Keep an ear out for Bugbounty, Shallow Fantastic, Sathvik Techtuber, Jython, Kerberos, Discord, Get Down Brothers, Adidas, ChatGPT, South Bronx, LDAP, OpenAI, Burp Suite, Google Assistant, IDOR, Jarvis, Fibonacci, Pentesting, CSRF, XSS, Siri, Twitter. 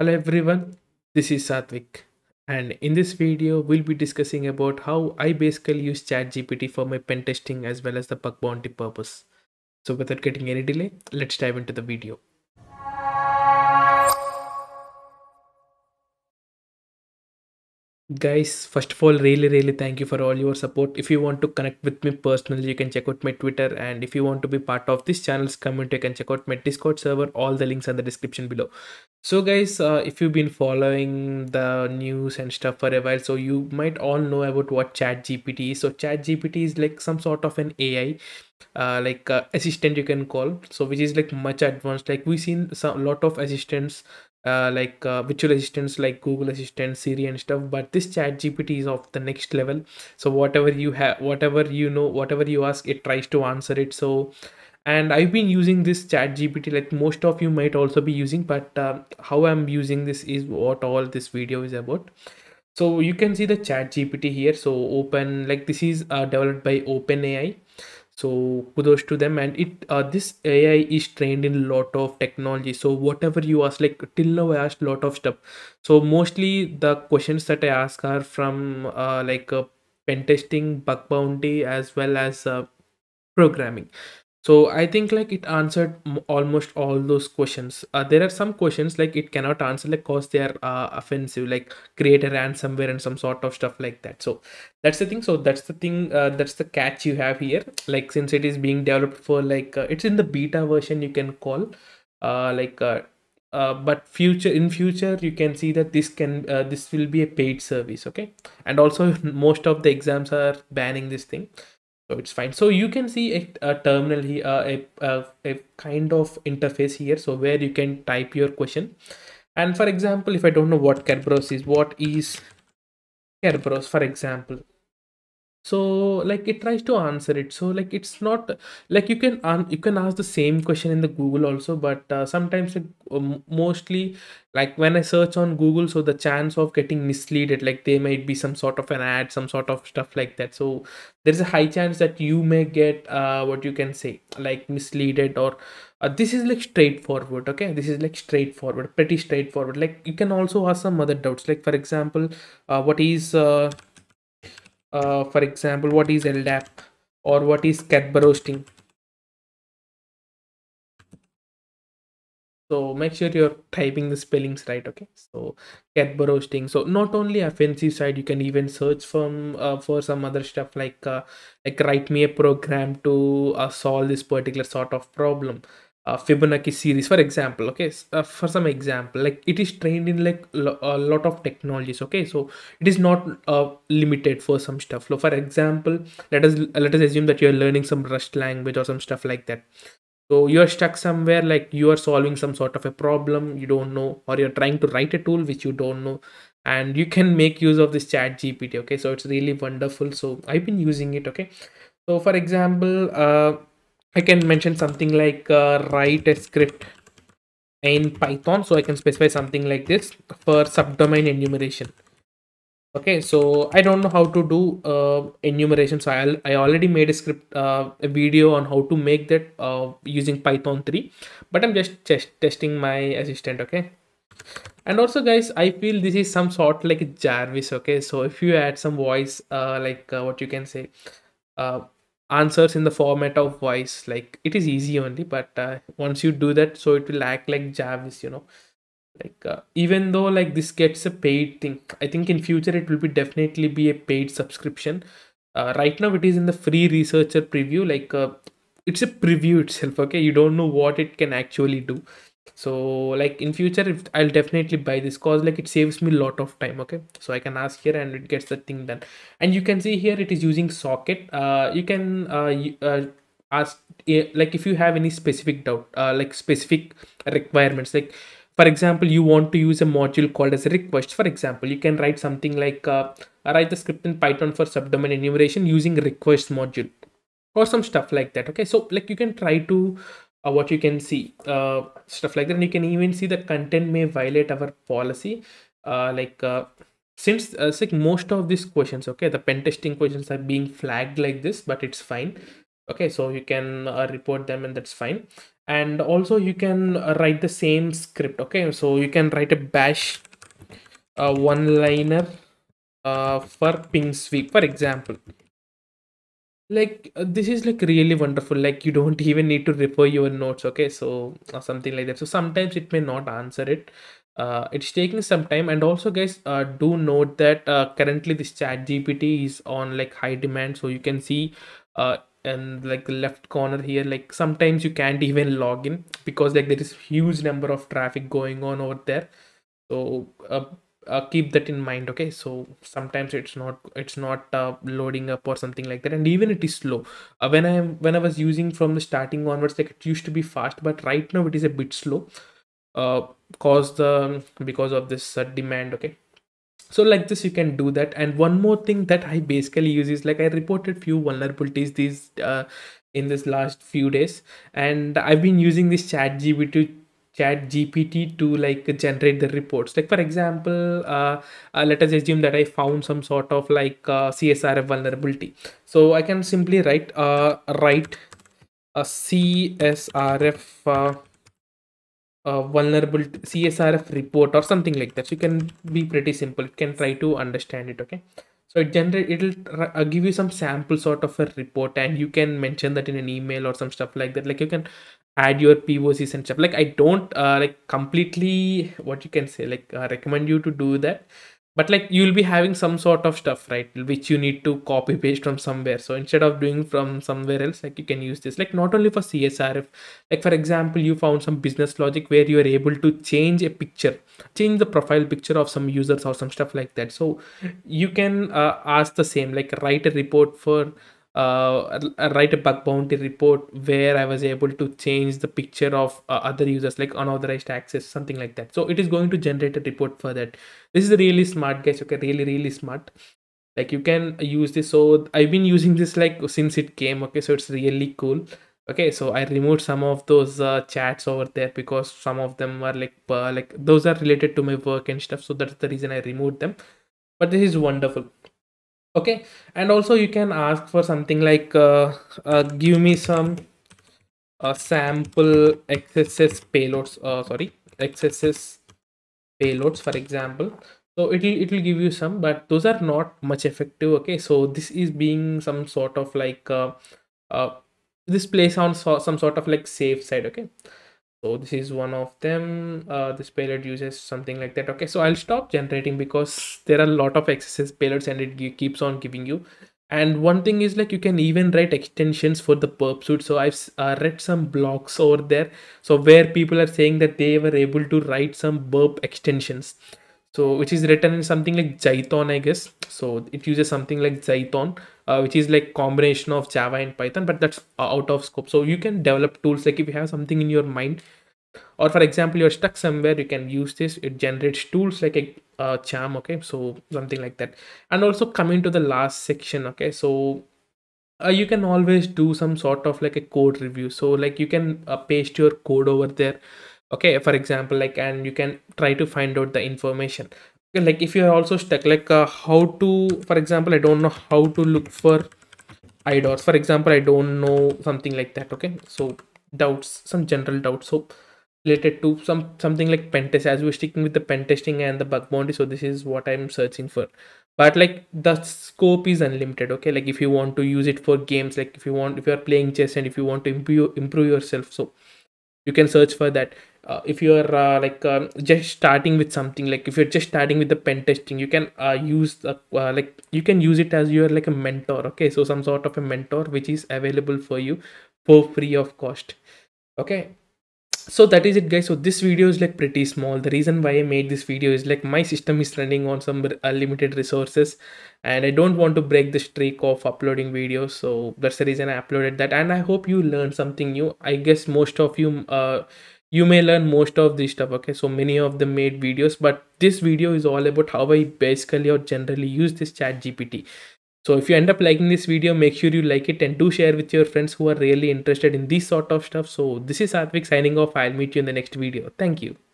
Hello everyone, this is Sathvik, and in this video we'll be discussing about how I basically use ChatGPT for my pen testing as well as the bug bounty purpose. So without getting any delay, let's dive into the video. Guys, first of all, really thank you for all your support. If you want to connect with me personally, you can check out my Twitter, and if you want to be part of this channel's community, you can check out my Discord server. All the links are in the description below. So guys, if you've been following the news and stuff for a while, so you might all know about what ChatGPT is. So ChatGPT is like some sort of an AI assistant, you can call, so which is like much advanced. Like we've seen some lot of assistants virtual assistants like Google Assistant, Siri and stuff, but this ChatGPT is of the next level. So whatever you have, whatever you know, whatever you ask, it tries to answer it. So, and I've been using this ChatGPT, like most of you might also be using, but how I'm using this is what all this video is about. So you can see the ChatGPT here. So open, like this is developed by OpenAI. So kudos to them, and it this AI is trained in a lot of technology. So whatever you ask, like till now I asked a lot of stuff. So mostly the questions that I ask are from pentesting, bug bounty, as well as programming. So I think like it answered almost all those questions. There are some questions like it cannot answer, like cause they are offensive, like create a ransomware and some sort of stuff like that. So that's the thing. So that's the thing, that's the catch you have here. Like since it is being developed for like it's in the beta version, you can call but in future you can see that this can this will be a paid service, okay? And also most of the exams are banning this thing. So it's fine. So you can see a terminal here, a kind of interface here, so where you can type your question. And for example, if I don't know what Kerberos is, what is Kerberos, for example? So like it tries to answer it. So like it's not like you can ask the same question in the Google also, but sometimes it, mostly like when I search on Google, so the chance of getting misled, like there might be some sort of an ad, some sort of stuff like that. So there's a high chance that you may get what you can say, like misled, or this is like straightforward, okay? This is like straightforward, pretty straightforward. Like you can also ask some other doubts, like for example, what is what is LDAP, or what is Kerberos thing? So make sure you're typing the spellings right, okay? So Kerberos thing. So not only offensive side, you can even search from for some other stuff like write me a program to solve this particular sort of problem. Fibonacci series, for example, okay? For some example, like it is trained in like a lot of technologies, okay? So it is not limited for some stuff. So for example, let us assume that you are learning some Rust language or some stuff like that. So you are stuck somewhere, like you are solving some sort of a problem you don't know, or you're trying to write a tool which you don't know, and you can make use of this ChatGPT, okay? So it's really wonderful. So I've been using it, okay? So for example, I can mention something like write a script in Python. So I can specify something like this for subdomain enumeration. Okay, so I don't know how to do enumeration. So I already made a script, a video on how to make that using Python 3. But I'm just testing my assistant, okay? And also guys, I feel this is some sort like a Jarvis, okay? So if you add some voice, what you can say, answers in the format of voice, like it is easy only, but once you do that, so it will act like Jarvis, you know? Like even though like this gets a paid thing, I think in future it will be definitely be a paid subscription. Right now it is in the free researcher preview, like it's a preview itself, okay? You don't know what it can actually do. So like in future, if I'll definitely buy this, cause like it saves me a lot of time, okay? So I can ask here and it gets the thing done. And you can see here it is using socket. You can ask like if you have any specific doubt, like specific requirements, like for example, you want to use a module called as a request. For example, you can write something like write the script in Python for subdomain enumeration using request module, or some stuff like that, okay? So like you can try to what you can see, stuff like that. And you can even see the content may violate our policy, since like most of these questions, okay, the pentesting questions are being flagged like this, but it's fine, okay? So you can report them, and that's fine. And also you can write the same script. Okay, so you can write a bash one liner for ping sweep, for example. Like this is like really wonderful. Like you don't even need to refer your notes. Okay, so or something like that. So sometimes it may not answer it. It's taking some time. And also guys, do note that currently this ChatGPT is on like high demand. So you can see and like the left corner here, like sometimes you can't even log in because like there is huge number of traffic going on over there. So keep that in mind. Okay, so sometimes it's not loading up or something like that, and even it is slow. When I was using from the starting onwards, like it used to be fast, but right now it is a bit slow because of this demand. Okay, so like this you can do that. And one more thing that I basically use is like I reported few vulnerabilities these in this last few days, and I've been using this ChatGPT to like generate the reports. Like for example, let us assume that I found some sort of like CSRF vulnerability. So I can simply write a CSRF vulnerability, CSRF report or something like that. So you can be pretty simple. You can try to understand it. Okay, so it'll give you some sample sort of a report, and you can mention that in an email or some stuff like that. Like you can add your POCs and stuff. Like I don't like completely what you can say, like recommend you to do that, but like you'll be having some sort of stuff, right, which you need to copy paste from somewhere. So instead of doing from somewhere else, like you can use this, like not only for CSRF, like for example, you found some business logic where you are able to change a picture, change the profile picture of some users or some stuff like that. So you can ask the same, like write a report for write a bug bounty report where I was able to change the picture of other users, like unauthorized access, something like that. So it is going to generate a report for that. This is really smart, guys. Okay, really smart. Like you can use this. So I've been using this like since it came. Okay, so it's really cool. Okay, so I removed some of those chats over there because some of them are like those are related to my work and stuff. So that's the reason I removed them. But this is wonderful. Okay, and also you can ask for something like give me some sample XSS payloads, XSS payloads, for example. So it will give you some, but those are not much effective. Okay, so this is being some sort of like this plays on some sort of like safe side. Okay, so this is one of them. This payload uses something like that. Okay, so I'll stop generating because there are a lot of XSS payloads and it keeps on giving you. And one thing is like you can even write extensions for the Burp Suite. So I've read some blogs over there, so where people are saying that they were able to write some burp extensions, so which is written in something like Jython, I guess. So it uses something like Jython, which is like combination of Java and Python, but that's out of scope. So you can develop tools, like if you have something in your mind, or for example you're stuck somewhere, you can use this. It generates tools like a charm. Okay, so something like that. And also coming to the last section, okay, so you can always do some sort of like a code review. So like you can paste your code over there. Okay, for example, like, and you can try to find out the information. Okay, like if you are also stuck, like how to, for example, I don't know how to look for IDORs, for example, I don't know, something like that. Okay, so doubts, some general doubts, so related to something like pentest, as we're sticking with the pentesting and the Bugbounty. So this is what I'm searching for, but like the scope is unlimited. Okay, like if you want to use it for games, like if you are playing chess and if you want to improve yourself, so you can search for that. If you are just starting with something, like if you're just starting with the pen testing, you can you can use it as your like a mentor. Okay, so some sort of a mentor which is available for you for free of cost. Okay, so that is it, guys. So this video is like pretty small. The reason why I made this video is like my system is running on some limited resources and I don't want to break the streak of uploading videos. So that's the reason I uploaded that, and I hope you learned something new. I guess most of you you may learn most of this stuff. Okay, so many of them made videos, but this video is all about how I basically or generally use this ChatGPT. So if you end up liking this video, make sure you like it and do share with your friends who are really interested in this sort of stuff. So this is Sathvik signing off. I'll meet you in the next video. Thank you.